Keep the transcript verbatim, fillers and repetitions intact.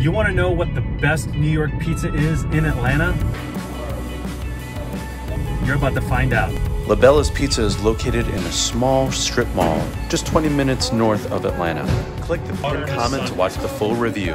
You want to know what the best New York pizza is in Atlanta? You're about to find out. LaBella's Pizza is located in a small strip mall just twenty minutes north of Atlanta. Click the pinned comment to watch the full review.